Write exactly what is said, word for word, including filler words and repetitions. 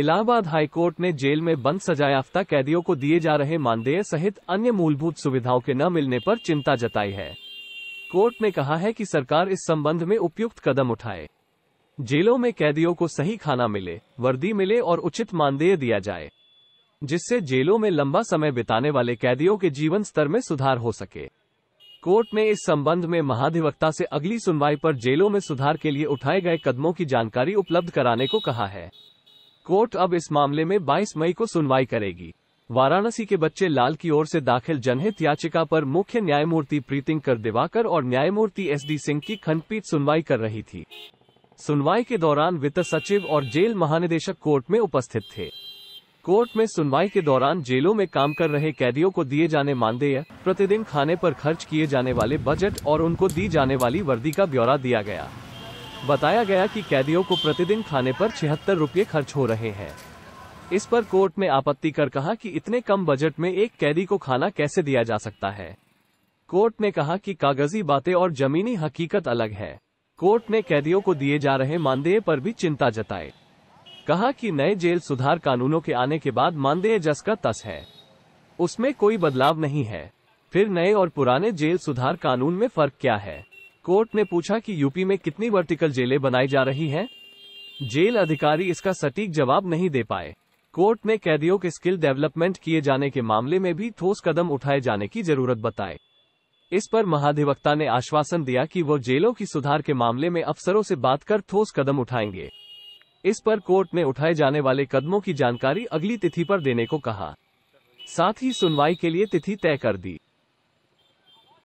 Allahabad high court ने jail में बंद सजायाफ्ता कैदियों को दिए जा रहे मानदेय सहित अन्य मूलभूत सुविधाओं के न मिलने पर चिंता जताई है। कोर्ट ने कहा है कि सरकार इस संबंध में उपयुक्त कदम उठाए, जेलों में कैदियों को सही खाना मिले, वर्दी मिले और उचित मानदेय दिया जाए, जिससे जेलों में लंबा समय बिताने वाले कैदियों के जीवन स्तर में सुधार हो सके। कोर्ट ने इस संबंध में महाधिवक्ता से अगली सुनवाई पर जेलों में सुधार के लिए उठाए गए कदमों की जानकारी उपलब्ध कराने को कहा है। कोर्ट अब इस मामले में बाईस मई को सुनवाई करेगी। वाराणसी के बच्चे लाल की ओर से दाखिल जनहित याचिका पर मुख्य न्यायमूर्ति प्रीतिंकर दिवाकर और न्यायमूर्ति एसडी सिंह की खंडपीठ सुनवाई कर रही थी। सुनवाई के दौरान वित्त सचिव और जेल महानिदेशक कोर्ट में उपस्थित थे। कोर्ट में सुनवाई के दौरान जेलों में काम कर रहे कैदियों को दिए जाने मानदेय, प्रतिदिन खाने पर खर्च किए जाने वाले बजट और उनको दी जाने वाली वर्दी का ब्यौरा दिया गया। बताया गया कि कैदियों को प्रतिदिन खाने पर छिहत्तर रुपये खर्च हो रहे हैं। इस पर कोर्ट ने आपत्ति कर कहा कि इतने कम बजट में एक कैदी को खाना कैसे दिया जा सकता है। कोर्ट ने कहा कि कागजी बातें और जमीनी हकीकत अलग है। कोर्ट ने कैदियों को दिए जा रहे मानदेय पर भी चिंता जताई, कहा कि नए जेल सुधार कानूनों के आने के बाद मानदेय जस का तस है, उसमें कोई बदलाव नहीं है। फिर नए और पुराने जेल सुधार कानून में फर्क क्या है? कोर्ट ने पूछा कि यूपी में कितनी वर्टिकल जेलें बनाई जा रही हैं? जेल अधिकारी इसका सटीक जवाब नहीं दे पाए। कोर्ट ने कैदियों के स्किल डेवलपमेंट किए जाने के मामले में भी ठोस कदम उठाए जाने की जरूरत बताई। इस पर महाधिवक्ता ने आश्वासन दिया कि वो जेलों की सुधार के मामले में अफसरों से बात कर ठोस कदम उठाएंगे। इस पर कोर्ट ने उठाए जाने वाले कदमों की जानकारी अगली तिथि पर देने को कहा, साथ ही सुनवाई के लिए तिथि तय कर दी।